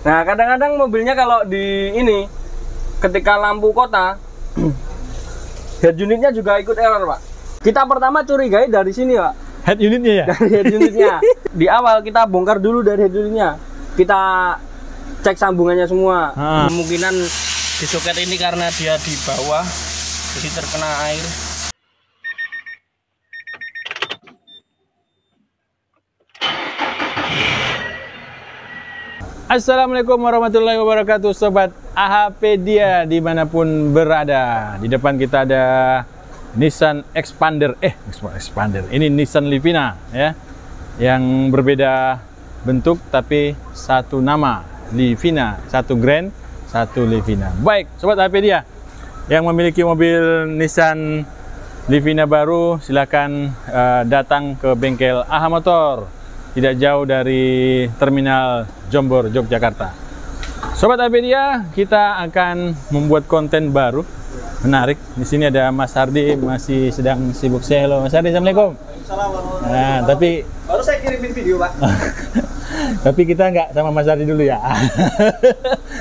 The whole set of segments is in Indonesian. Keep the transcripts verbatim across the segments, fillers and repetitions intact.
Nah, kadang-kadang mobilnya kalau di ini ketika lampu kota head unitnya juga ikut error, Pak. Kita pertama curigai dari sini, Pak. Head unitnya ya? Dari head unitnya. Di awal kita bongkar dulu dari head unitnya. Kita cek sambungannya semua. Ah. Kemungkinan di soket ini karena dia di bawah jadi terkena air. Assalamualaikum warahmatullahi wabarakatuh, sobat A H A Pedia dimanapun berada. Di depan kita ada Nissan Expander, eh Expander. Ini Nissan Livina ya, yang berbeda bentuk tapi satu nama Livina, satu Grand, satu Livina. Baik, sobat A H A Pedia yang memiliki mobil Nissan Livina baru, silakan uh, datang ke bengkel Aha Motor. Tidak jauh dari Terminal Jombor Yogyakarta. Sobat A H A Pedia, kita akan membuat konten baru menarik. Di sini ada Mas Hardi masih sedang sibuk. Saya halo Mas Hardi, assalamualaikum. Assalamualaikum. Nah, tapi baru saya kirimin video, Pak. Tapi kita nggak sama Mas Hardi dulu ya.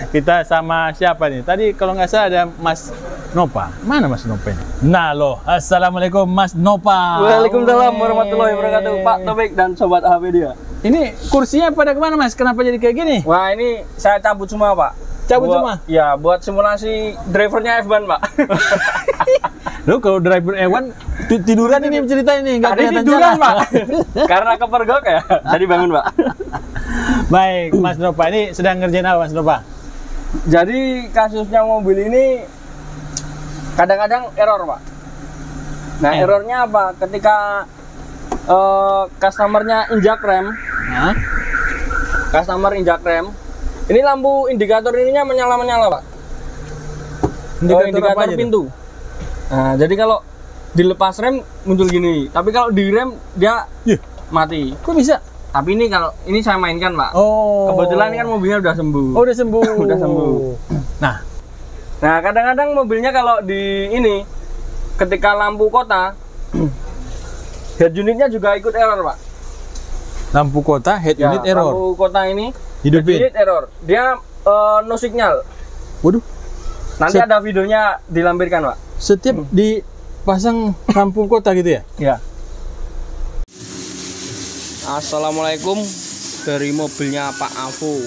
Kita sama siapa nih? Tadi kalau nggak salah ada Mas Nopa. Mana Mas Nopa? Nah loh, assalamualaikum Mas Nopa. Waalaikumsalam warahmatullahi wabarakatuh Pak Taufik dan sobat A H A Pedia. Ini kursinya pada kemana Mas? Kenapa jadi kayak gini? Wah, ini saya cabut semua, Pak. Cabut semua? Ya, buat simulasi drivernya F one, Pak. Lo kalau driver F one tiduran ini cerita ini nggak kelihatan tiduran, Pak. Karena kepergok ya. Tadi bangun, Pak. Baik, Mas Nopa ini sedang ngerjain apa, Mas Nopa? Jadi kasusnya mobil ini kadang-kadang error, Pak. Nah, eh. errornya apa? Ketika uh, customernya injak rem, nah. customer injak rem, ini lampu indikator ininya menyala-menyala, Pak. Indikator, oh, indikator pintu. Nah, jadi kalau dilepas rem muncul gini, tapi kalau direm dia yeah. mati. Kok bisa? Tapi ini kalau ini saya mainkan, Pak. Oh. Kebetulan kan mobilnya udah sembuh. Oh, udah sembuh. Udah sembuh. Nah. Nah, kadang-kadang mobilnya kalau di ini ketika lampu kota head unitnya juga ikut error, Pak. Lampu kota head ya, unit error. Lampu kota ini hidupin. Head unit error. Dia uh, no signal. Waduh. Nanti Set... ada videonya dilampirkan, Pak. Setiap hmm. dipasang lampu kota gitu ya? Ya. Assalamualaikum dari mobilnya Pak Afu.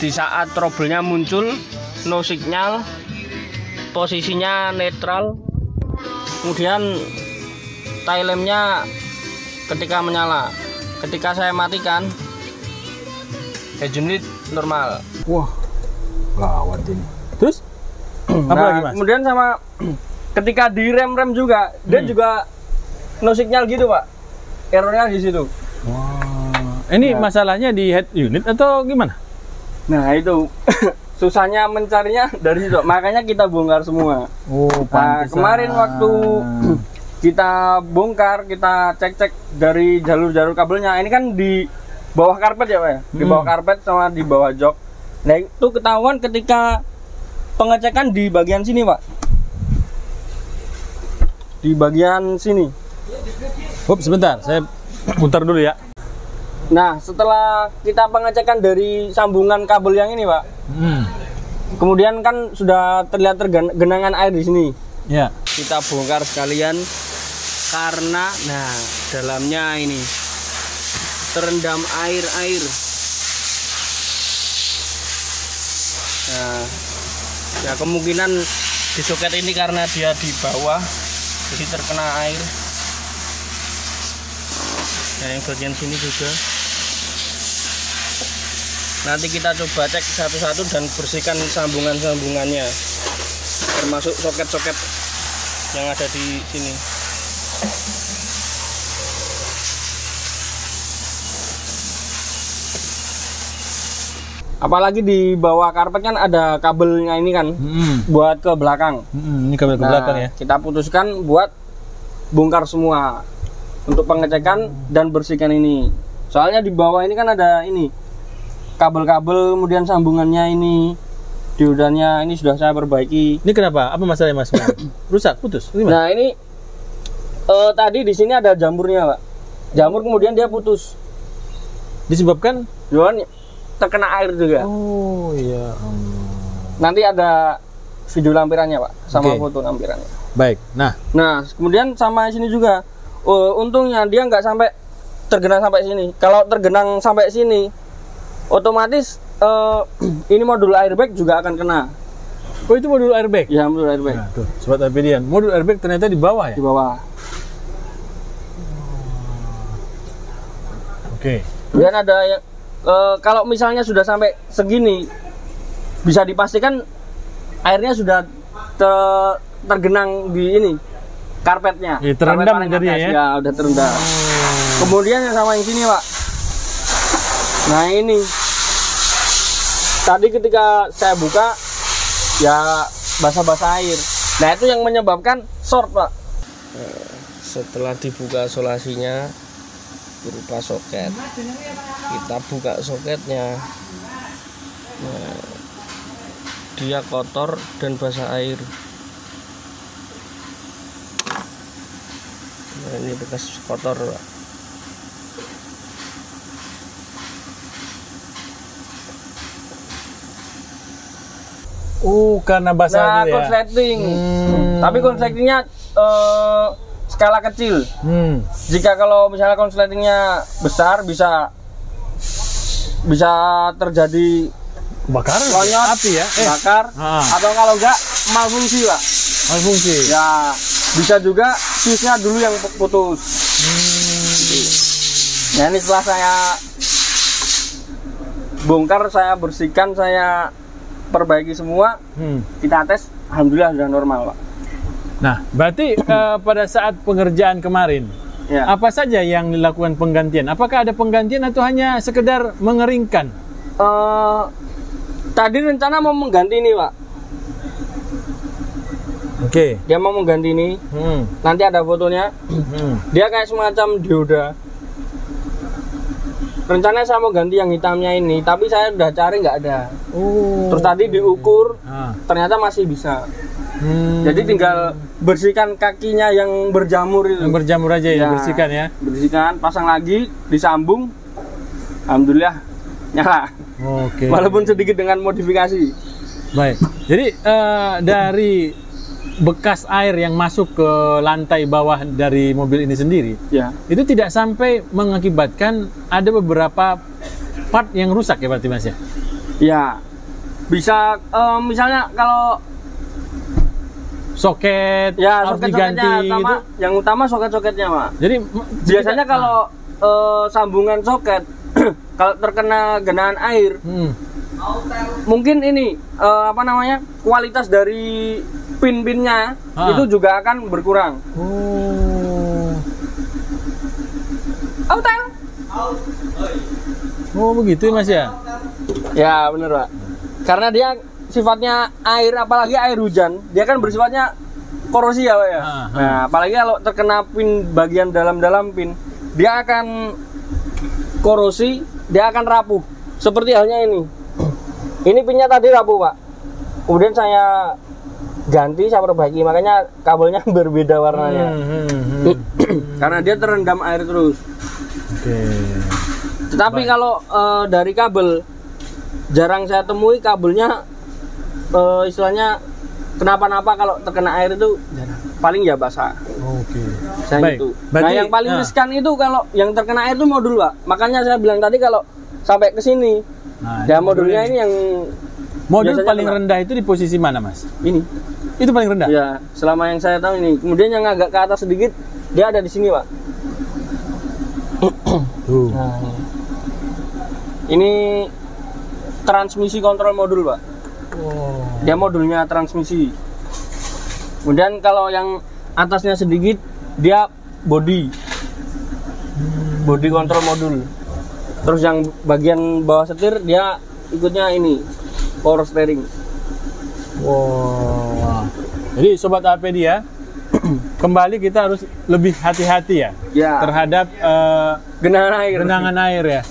Di saat trouble-nya muncul, no signal, posisinya netral, kemudian tail lamp-nya ketika menyala, ketika saya matikan head unit normal. Wah, gawat ini. Terus? Apa nah, lagi, Mas? Kemudian sama ketika direm-rem juga, hmm. dia juga no signal gitu, Pak. Errornya di situ. Wah, ini nah. masalahnya di head unit atau gimana? Nah itu susahnya mencarinya dari situ, makanya kita bongkar semua. Oh, nah, kemarin waktu kita bongkar, kita cek-cek dari jalur-jalur kabelnya. Ini kan di bawah karpet ya, Pak ya? Di bawah hmm. karpet sama di bawah jok. Nah itu ketahuan ketika pengecekan di bagian sini, Pak. Di bagian sini. Ups, sebentar, saya putar dulu ya. Nah, setelah kita pengecekan dari sambungan kabel yang ini, Pak, hmm. kemudian kan sudah terlihat genangan air di sini. Ya. Kita bongkar sekalian karena, nah, dalamnya ini terendam air-air. Nah, ya kemungkinan di soket ini karena dia di bawah, jadi terkena air. Nah, yang bagian sini juga. Nanti kita coba cek satu-satu dan bersihkan sambungan-sambungannya, termasuk soket-soket yang ada di sini. Apalagi di bawah karpet kan ada kabelnya ini kan, hmm. buat ke belakang. Hmm, ini kabel ke nah, belakang ya. Kita putuskan buat bongkar semua untuk pengecekan dan bersihkan ini. Soalnya di bawah ini kan ada ini kabel-kabel, kemudian sambungannya ini, diodannya ini sudah saya perbaiki. Ini kenapa? Apa masalahnya, Mas? Rusak, putus. Gimana? Nah ini uh, tadi di sini ada jamurnya, Pak. Jamur kemudian dia putus. Disebabkan? John terkena air juga. Oh iya. Hmm. Nanti ada video lampirannya Pak, sama okay. foto lampirannya. Baik. Nah, nah kemudian sama sini juga. Uh, untungnya dia nggak sampai tergenang sampai sini. Kalau tergenang sampai sini, otomatis uh, ini modul airbag juga akan kena. Oh itu modul airbag? Ya modul airbag. Nah, tuh, sobat A P D-an. Modul airbag ternyata di bawah ya? Di bawah. Oke. Okay. Dan ada yang e, kalau misalnya sudah sampai segini, bisa dipastikan airnya sudah te, tergenang di ini karpetnya. Ya, terendam Karpet jadinya ya? Ya udah terendam. Kemudian yang sama yang sini Pak. Nah ini tadi ketika saya buka, ya basah-basah air. Nah itu yang menyebabkan short Pak. Setelah dibuka solasinya berupa soket, kita buka soketnya. Nah, dia kotor dan basah air. Nah, ini bekas kotor Pak. Uh, karena basah nah, ya. Konsleting. Hmm. Tapi konsletingnya uh, skala kecil. Hmm. Jika kalau misalnya konsletingnya besar, bisa bisa terjadi kebakaran, api ya, eh. bakar, ah. atau kalau enggak malfungsi Pak. Malfungsi. Ya, bisa juga fuse-nya dulu yang putus. Hmm. Nah ini setelah saya bongkar, saya bersihkan, saya perbaiki semua, hmm. kita tes, alhamdulillah sudah normal Pak. Nah, berarti uh, pada saat pengerjaan kemarin, ya. apa saja yang dilakukan penggantian? Apakah ada penggantian atau hanya sekedar mengeringkan? Uh, tadi rencana mau mengganti ini Pak. Oke. Okay. Dia mau mengganti ini, hmm. nanti ada fotonya. Hmm. Dia kayak semacam dioda. Rencananya saya mau ganti yang hitamnya ini, tapi saya udah cari nggak ada. Oh. Terus tadi diukur, ah. ternyata masih bisa. Hmm. Jadi tinggal bersihkan kakinya yang berjamur itu. Yang berjamur aja ya, ya, bersihkan ya. Bersihkan, pasang lagi, disambung. Alhamdulillah nyala. Oke. Okay. Walaupun sedikit dengan modifikasi. Baik. Jadi uh, dari bekas air yang masuk ke lantai bawah dari mobil ini sendiri, ya. itu tidak sampai mengakibatkan ada beberapa part yang rusak ya berarti Mas ya? Ya, bisa um, misalnya kalau soket, ya, harus soket diganti utama, itu? Yang utama soket-soketnya Pak. Jadi biasanya kita, kalau ah. uh, sambungan soket kalau terkena genangan air, hmm. mungkin ini uh, apa namanya kualitas dari pin-pinnya ah. itu juga akan berkurang. Oh. Autel. Oh begitu Mas ya? Ya bener Pak. Karena dia sifatnya air, apalagi air hujan, dia kan bersifatnya korosi ya Pak ya. Ah, nah ah. apalagi kalau terkena pin bagian dalam-dalam pin, dia akan korosi, dia akan rapuh. Seperti halnya ini. Ini pinnya tadi rapuh Pak. Kemudian saya ganti, saya perbaiki, makanya kabelnya berbeda warnanya. Hmm, hmm, hmm. Karena dia terendam air terus. Okay. Tetapi Baik. kalau uh, dari kabel, jarang saya temui kabelnya uh, istilahnya kenapa-napa kalau terkena air itu, jarang. Paling ya basah. Oke. Okay. Itu. Berarti, nah yang paling nah. riskan itu kalau yang terkena air itu modul Pak. Makanya saya bilang tadi kalau sampai ke sini, nah, ya modulnya ini yang modul biasanya paling kena. Rendah itu di posisi mana Mas? Ini. Itu paling rendah? Ya, selama yang saya tahu ini. Kemudian yang agak ke atas sedikit, dia ada di sini Pak. Tuh. Nah, ini transmisi kontrol modul Pak. Wow. Dia modulnya transmisi. Kemudian kalau yang atasnya sedikit, dia body. Body kontrol modul. Terus yang bagian bawah setir, dia ikutnya ini. Power steering. Wow. Jadi sobat A H Pedia, kembali kita harus lebih hati-hati ya, ya. terhadap uh, genangan air. Genangan air ya.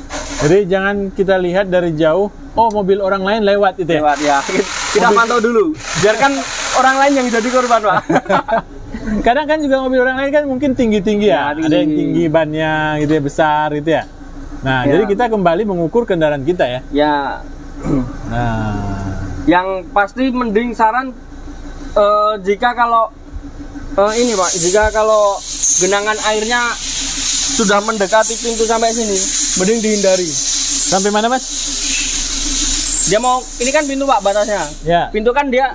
Jadi jangan kita lihat dari jauh. Oh mobil orang lain lewat itu ya. Lewat ya. Kita pantau dulu. Biarkan orang lain yang jadi korban Pak. Kadang kan juga mobil orang lain kan mungkin tinggi-tinggi ya. ya. Tinggi. Ada yang tinggi bannya gitu ya, besar gitu ya. Nah, ya. Jadi kita kembali mengukur kendaraan kita ya. Ya. Nah, yang pasti mending saran uh, jika kalau uh, ini Pak, jika kalau genangan airnya sudah mendekati pintu sampai sini, mending dihindari. Sampai mana, Mas? Dia mau, ini kan pintu Pak batasnya. Ya. Pintu kan dia,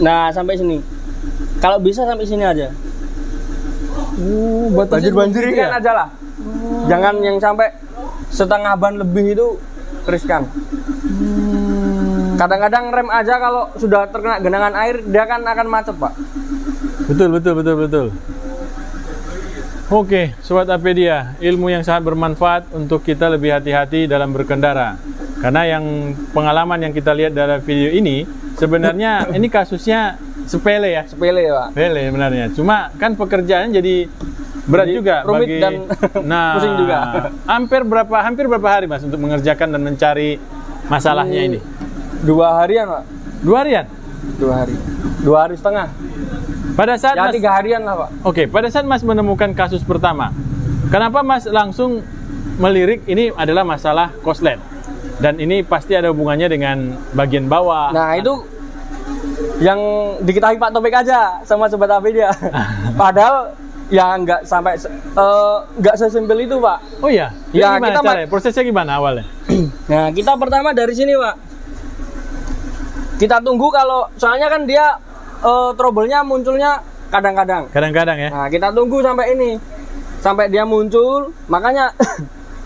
nah sampai sini. Kalau bisa sampai sini aja. Uh, buat banjir-banjir ya? Aja lah. Hmm. Jangan yang sampai setengah ban lebih itu riskan. Kadang-kadang rem aja kalau sudah terkena genangan air, dia kan akan macet, Pak. Betul, betul, betul, betul. Oke, Sobat A H A Pedia, ilmu yang sangat bermanfaat untuk kita lebih hati-hati dalam berkendara. Karena yang pengalaman yang kita lihat dalam video ini, sebenarnya ini kasusnya sepele ya. Sepele, Pak. Sepele sebenarnya. Cuma kan pekerjaan jadi berat jadi juga rumit bagi, dan nah, pusing juga. Hampir berapa hampir berapa hari, Mas, untuk mengerjakan dan mencari masalahnya hmm. ini? Dua harian, Pak. Dua harian? Dua hari. Dua hari setengah. Pada saat ya, mas, tiga harian lah, Pak. Oke, pada saat Mas menemukan kasus pertama, kenapa Mas langsung melirik ini adalah masalah korslet? Dan ini pasti ada hubungannya dengan bagian bawah. Nah, itu yang diketahui Pak Topik aja sama Sobat A H A Pedia. Padahal ya nggak sampai nggak uh, sesimpel itu, Pak. Oh iya? Ya, ya kita caranya? Prosesnya gimana awalnya? Nah, kita pertama dari sini, Pak. Kita tunggu kalau, soalnya kan dia uh, trouble-nya munculnya kadang-kadang. Kadang-kadang ya? Nah, kita tunggu sampai ini. Sampai dia muncul, makanya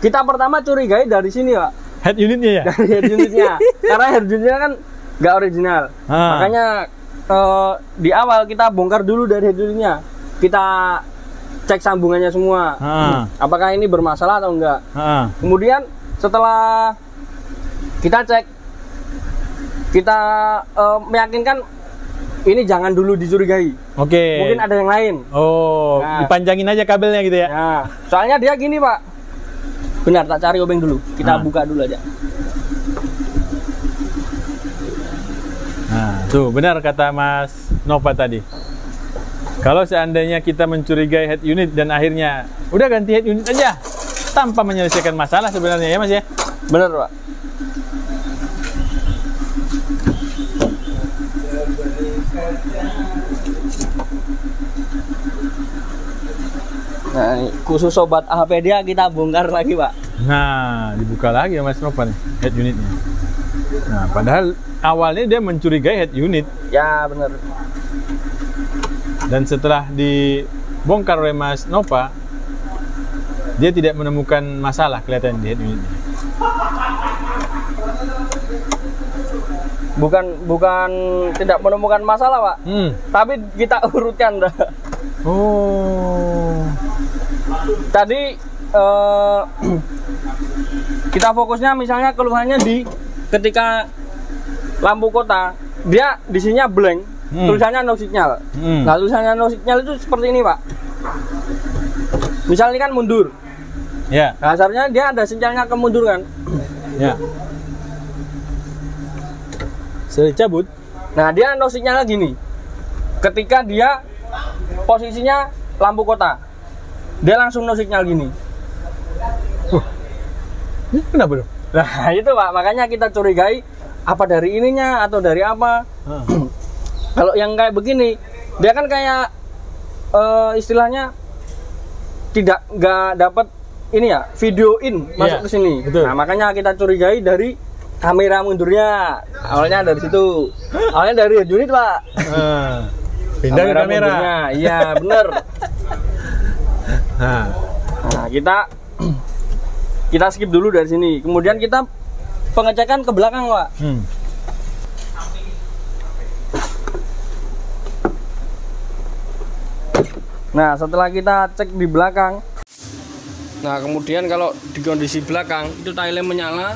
kita pertama curigai dari sini, Pak. Head unitnya ya? Dari head unitnya. Karena head unitnya kan nggak original. Ah. Makanya uh, di awal kita bongkar dulu dari head unitnya. Kita cek sambungannya semua. Ah. Apakah ini bermasalah atau enggak. Ah. Kemudian setelah kita cek, kita uh, meyakinkan ini jangan dulu dicurigai. Oke. Okay. Mungkin ada yang lain. Oh, nah, dipanjangin aja kabelnya gitu ya. Nah, soalnya dia gini, Pak. Benar, tak cari obeng dulu. Kita nah. buka dulu aja. Nah, tuh benar kata Mas Nova tadi. Kalau seandainya kita mencurigai head unit dan akhirnya udah ganti head unit aja tanpa menyelesaikan masalah sebenarnya ya, Mas ya. Benar, Pak. Nah, khusus Sobat A H A Pedia kita bongkar lagi, Pak. Nah, dibuka lagi ya Mas Nova nih, head unitnya. Nah, padahal awalnya dia mencurigai head unit. Ya, benar. Dan setelah dibongkar oleh Mas Nova, dia tidak menemukan masalah kelihatan di head unitnya. Bukan, bukan tidak menemukan masalah, Pak. Hmm. Tapi kita urutkan. Oh. Tadi uh, kita fokusnya misalnya keluhannya di ketika lampu kota dia disininya blank, hmm. tulisannya no signal. Hmm. Nah, tulisannya no signal itu seperti ini, Pak. Misalnya ini kan mundur. Ya. Yeah. Nah, seharusnya dia ada sinyalnya ke mundur kan. Ya. Yeah. Saya cabut. Nah, dia no signalnya gini. Ketika dia posisinya lampu kota, dia langsung no signal gini. Huh. Kenapa dong? Nah, itu Pak, makanya kita curigai apa dari ininya atau dari apa. Hmm. Kalau yang kayak begini, dia kan kayak uh, istilahnya tidak nggak dapat ini ya, video in masuk yeah, ke sini. Betul. Nah, makanya kita curigai dari kamera mundurnya. Awalnya dari situ. Awalnya dari unit, Pak. Hmm. Pindah kamera. kamera. Iya, bener. Nah. nah, kita kita skip dulu dari sini. Kemudian kita pengecekan ke belakang, Pak. Hmm. Nah, setelah kita cek di belakang. Nah, kemudian kalau di kondisi belakang itu tailnya menyala.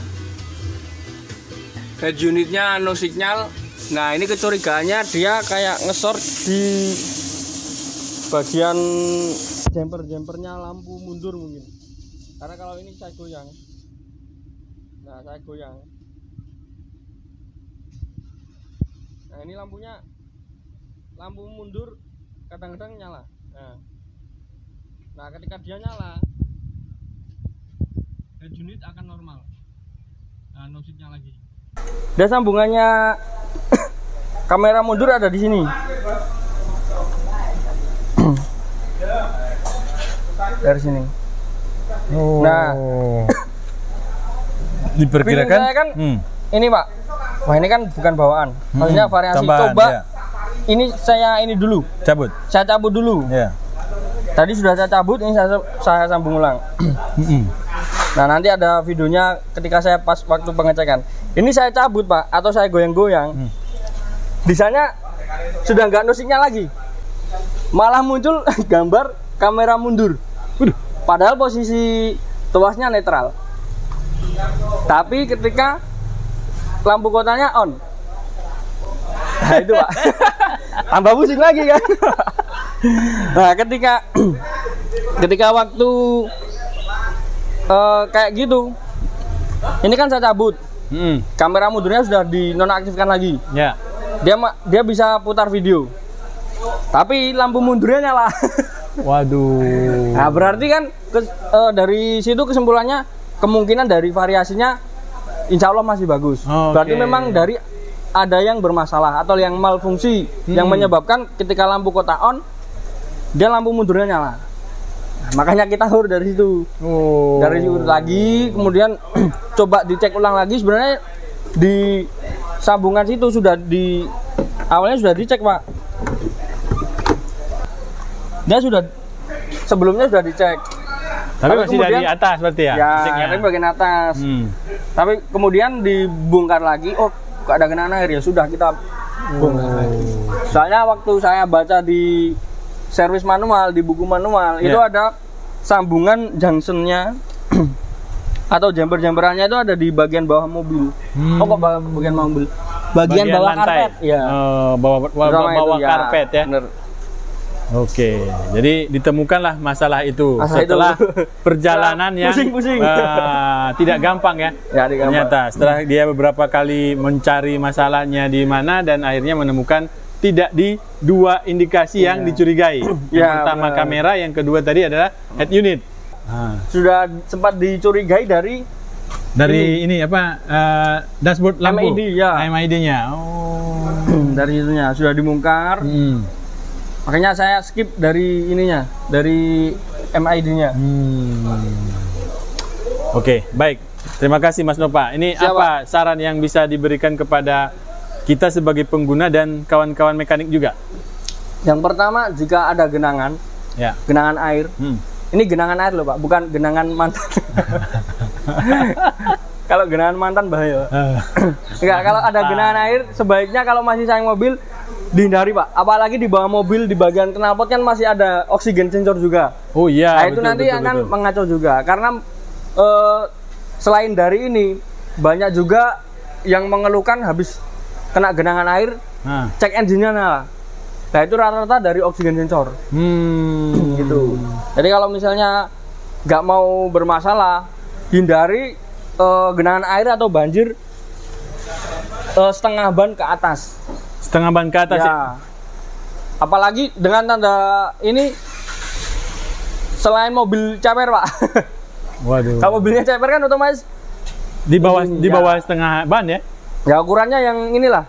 Head unitnya no signal. Nah, ini kecurigaannya dia kayak ngesort di bagian jumper-jumpernya lampu mundur mungkin. Karena kalau ini saya goyang. Nah, saya goyang. Nah, ini lampunya lampu mundur kadang-kadang nyala. Nah. Nah, ketika dia nyala, head unit akan normal. Nah, no seatnya lagi. Dan sambungannya kamera mundur ada di sini. Dari sini. Oh. Nah, diperkirakan kan, hmm. ini Pak, wah ini kan bukan bawaan. Maksudnya hmm. variasi tambahan, coba. Ya. Ini saya ini dulu. Cabut. Saya cabut dulu. Ya. Tadi sudah saya cabut, ini saya, saya sambung ulang. Nah nanti ada videonya ketika saya pas waktu pengecekan. Ini saya cabut Pak, atau saya goyang-goyang. Hmm. Di sana sudah nggak nosiknya lagi, malah muncul gambar kamera mundur. Waduh, padahal posisi tuasnya netral. Tapi ketika lampu kotanya on, nah itu Pak, tambah pusing lagi kan. Nah ketika ketika waktu uh, kayak gitu, ini kan saya cabut, hmm. kamera mundurnya sudah dinonaktifkan lagi. Ya. Yeah. Dia dia bisa putar video, tapi lampu mundurnya nyala. Waduh. Nah berarti kan ke, uh, dari situ kesimpulannya kemungkinan dari variasinya, insya Allah masih bagus. Oh, berarti okay. memang dari ada yang bermasalah atau yang malfungsi hmm. yang menyebabkan ketika lampu kota on dia lampu mundurnya nyala. Nah, makanya kita hur dari situ. Oh. Dari situ lagi kemudian coba dicek ulang lagi, sebenarnya di sambungan situ sudah di awalnya sudah dicek Pak. Dia sudah sebelumnya sudah dicek. Tapi, tapi masih kemudian, dari atas berarti ya. Ya, dari bagian atas. Hmm. Tapi kemudian dibongkar lagi. Oh, gak ada genangan air, ya sudah kita bongkar. Oh. Soalnya waktu saya baca di servis manual, di buku manual, yeah. itu ada sambungan junction-nya atau jember-jemberannya itu ada di bagian bawah mobil. Hmm. Oh kok bagian mobil? Bagian, bagian bawah lantai. Karpet. Ya. Uh, bawah bawah, bawah, bawah itu, karpet ya. ya. Oke, jadi ditemukanlah masalah itu masalah setelah itu. Perjalanan yang pusing, pusing. Uh, tidak gampang ya, ya tidak ternyata gampang. Setelah dia beberapa kali mencari masalahnya di mana dan akhirnya menemukan tidak di dua indikasi ya. Yang dicurigai. Yang ya, pertama benar. Kamera, yang kedua tadi adalah head unit. Ah. Sudah sempat dicurigai dari dari ini, ini apa uh, dashboard lampu, M I D ya, M I D-nya. Oh, dari itunya sudah dibongkar. Hmm. Makanya saya skip dari ininya, dari M I D-nya. Hmm. Oke, okay, baik. Terima kasih Mas Nova. Ini siap, apa saran yang bisa diberikan kepada kita sebagai pengguna dan kawan-kawan mekanik juga? Yang pertama, jika ada genangan, ya. genangan air. Hmm. Ini genangan air loh Pak, bukan genangan mantan. Kalau genangan mantan bahaya. Enggak, kalau ada genangan air, sebaiknya kalau masih sayang mobil, dihindari Pak, apalagi di bawah mobil di bagian knalpot kan masih ada oksigen sensor juga. Oh iya. Nah, itu betul, nanti betul, akan betul. mengacau juga karena e, selain dari ini banyak juga yang mengeluhkan habis kena genangan air nah. cek engine-nya nyala. Nah itu rata-rata dari oksigen sensor. Hmm. Gitu. Jadi kalau misalnya nggak mau bermasalah, hindari e, genangan air atau banjir e, setengah ban ke atas. Setengah ban ke atas ya. ya. Apalagi dengan tanda ini selain mobil ceper Pak. Waduh. Kalau mobilnya ceper kan otomatis di bawah ini, di bawah ya. setengah ban ya. Ya ukurannya yang inilah.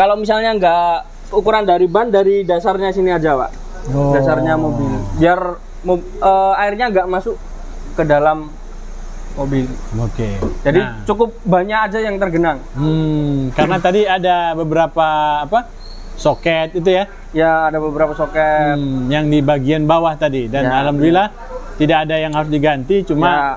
Kalau misalnya nggak ukuran dari ban dari dasarnya sini aja Pak. Oh. Dasarnya mobil. Biar mob, uh, airnya nggak masuk ke dalam mobil. Oke. Okay. Jadi nah. cukup banyak aja yang tergenang. Hmm, karena tadi ada beberapa apa? soket itu ya. Ya, ada beberapa soket hmm, yang di bagian bawah tadi dan ya, alhamdulillah ya. tidak ada yang harus diganti, cuma ya.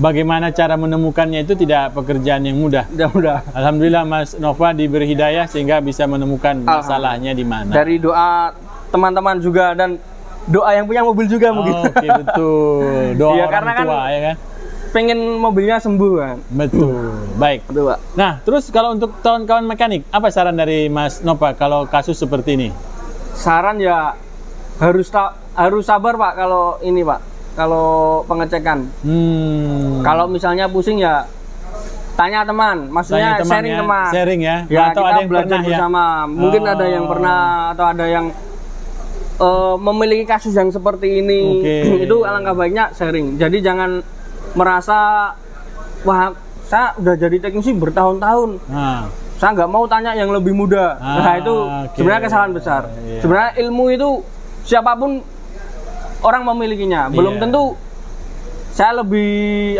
bagaimana cara menemukannya itu tidak pekerjaan yang mudah. Tidak mudah. Alhamdulillah Mas Nova diberi hidayah sehingga bisa menemukan masalahnya di mana. Dari doa teman-teman juga dan doa yang punya mobil juga mungkin. Oh, Oke, okay, betul. Doa ya, orang tua kan, ya kan. pengen mobilnya sembuh kan? Betul, baik. Betul, Pak. Nah, terus kalau untuk kawan-kawan mekanik, apa saran dari Mas Nova kalau kasus seperti ini? Saran ya harus harus sabar Pak kalau ini Pak, kalau pengecekan. Hmm. Kalau misalnya pusing ya tanya teman, maksudnya tanya teman, sharing ya. teman. Sharing ya. Ya atau kita ada yang belajar pernah, bersama. Ya? Mungkin oh. ada yang pernah atau ada yang uh, memiliki kasus yang seperti ini. Okay. Itu alangkah baiknya sharing. Jadi jangan merasa wah saya udah jadi teknisi bertahun-tahun, nah. saya nggak mau tanya yang lebih muda. Ah, nah itu okay. sebenarnya kesalahan besar. Yeah. Sebenarnya ilmu itu siapapun orang memilikinya. Belum yeah. tentu saya lebih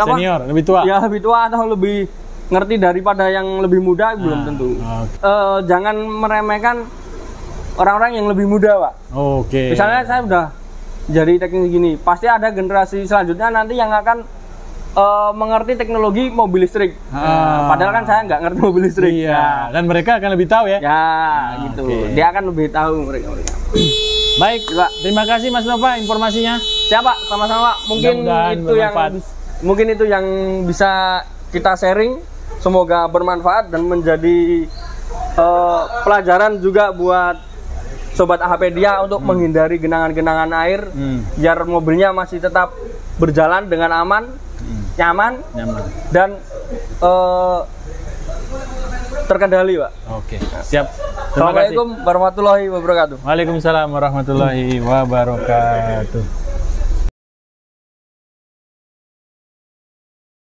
apa? Senior, lebih tua. Ya lebih tua atau lebih ngerti daripada yang lebih muda, ah, belum tentu. Okay. Uh, jangan meremehkan orang-orang yang lebih muda, Pak. Oke. Okay. Misalnya saya udah jadi teknisi gini, pasti ada generasi selanjutnya nanti yang akan uh, mengerti teknologi mobil listrik. Ah. Padahal kan saya nggak ngerti mobil listrik. Iya. Nah. Dan mereka akan lebih tahu ya. Ya, ah, gitu. Okay. Dia akan lebih tahu mereka. Baik, Pak. Terima kasih Mas Nova informasinya. Siapa? Sama-sama. Mungkin Mudah itu yang mungkin itu yang bisa kita sharing. Semoga bermanfaat dan menjadi uh, pelajaran juga buat Sobat A H A Pedia untuk hmm. menghindari genangan-genangan air, hmm. biar mobilnya masih tetap berjalan dengan aman, hmm. nyaman, nyaman, dan uh, terkendali, Pak. Oke, siap. Terima Assalamualaikum kasih. warahmatullahi wabarakatuh. Waalaikumsalam warahmatullahi wabarakatuh.